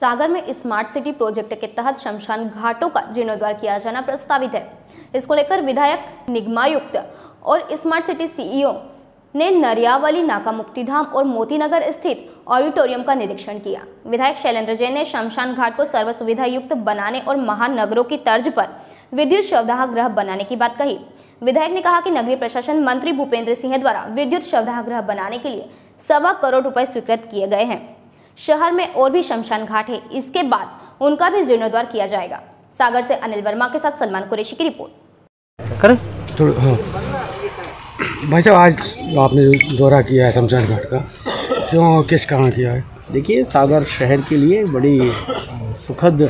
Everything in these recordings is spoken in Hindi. सागर में स्मार्ट सिटी प्रोजेक्ट के तहत शमशान घाटों का जीर्णोद्धार किया जाना प्रस्तावित है। इसको लेकर विधायक, निगमायुक्त और स्मार्ट सिटी सीईओ ने नरियावाली नाका, मुक्तिधाम और मोतीनगर स्थित ऑडिटोरियम का निरीक्षण किया। विधायक शैलेंद्र जैन ने शमशान घाट को सर्व सुविधायुक्त बनाने और महानगरों की तर्ज पर विद्युत शवदाह बनाने की बात कही। विधायक ने कहा कि नगरीय प्रशासन मंत्री भूपेन्द्र सिंह द्वारा विद्युत शवदाह बनाने के लिए 1.25 करोड़ रुपए स्वीकृत किए गए हैं। शहर में और भी शमशान घाट है, इसके बाद उनका भी जीर्णोद्वार किया जाएगा। सागर से अनिल वर्मा के साथ सलमान कुरैशी की रिपोर्ट। करें भाई साहब, आज आपने दौरा किया है शमशान घाट का, क्यों, किस कारण किया है? देखिए, सागर शहर के लिए बड़ी सुखद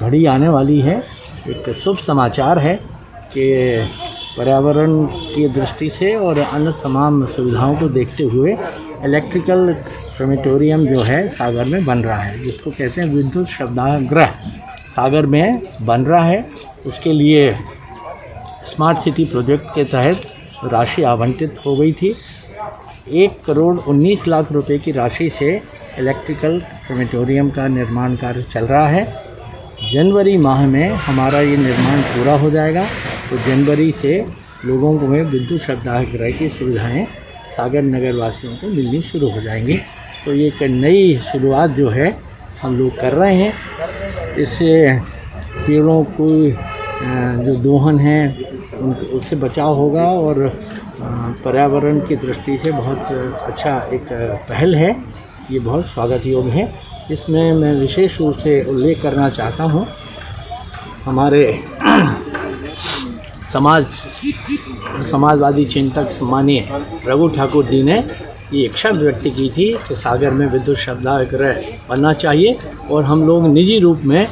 घड़ी आने वाली है। एक शुभ समाचार है कि पर्यावरण की दृष्टि से और अन्य तमाम सुविधाओं को देखते हुए इलेक्ट्रिकल क्रेमेटोरियम जो है सागर में बन रहा है, जिसको कहते हैं विद्युत शवदाह, सागर में बन रहा है। उसके लिए स्मार्ट सिटी प्रोजेक्ट के तहत राशि आवंटित हो गई थी। 1.19 करोड़ रुपए की राशि से इलेक्ट्रिकल क्रेमेटोरियम का निर्माण कार्य चल रहा है। जनवरी माह में हमारा ये निर्माण पूरा हो जाएगा, तो जनवरी से लोगों को में विद्युत शवदाह की सुविधाएं सागर नगर वासियों को मिलनी शुरू हो जाएंगी। तो ये एक नई शुरुआत जो है हम लोग कर रहे हैं। इससे पेड़ों को जो दोहन है उससे बचाव होगा और पर्यावरण की दृष्टि से बहुत अच्छा एक पहल है, ये बहुत स्वागत योग्य है। इसमें मैं विशेष रूप से उल्लेख करना चाहता हूँ, हमारे समाजवादी चिंतक माननीय रघु ठाकुर जी ने ये इच्छा व्यक्त की थी कि सागर में विद्युत शवदाह गृह बनना चाहिए, और हम लोग निजी रूप में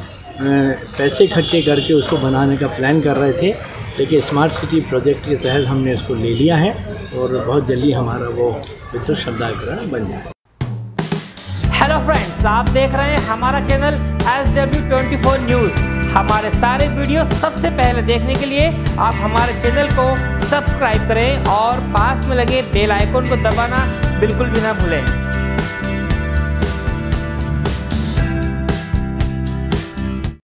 पैसे इकट्ठे करके उसको बनाने का प्लान कर रहे थे, लेकिन स्मार्ट सिटी प्रोजेक्ट के तहत हमने इसको ले लिया है और बहुत जल्दी हमारा वो विद्युत शवदाह गृह बन जाए। हेलो फ्रेंड्स, आप देख रहे हैं हमारा चैनल SW24 न्यूज़। हमारे सारे वीडियो सबसे पहले देखने के लिए आप हमारे चैनल को सब्सक्राइब करें और पास में लगे बेल आइकन को दबाना बिल्कुल भी ना भूलें।